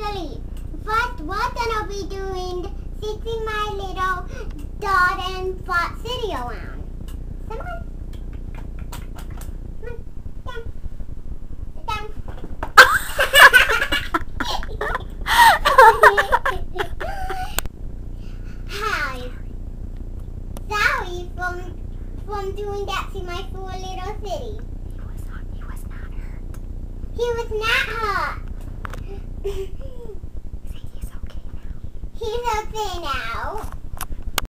Italy. But what gonna be doing? Sitting my little dog and fat city around. Come on. Hi. Sorry from doing that to my poor little city. He was not hurt. He was not hurt. See, he's okay now.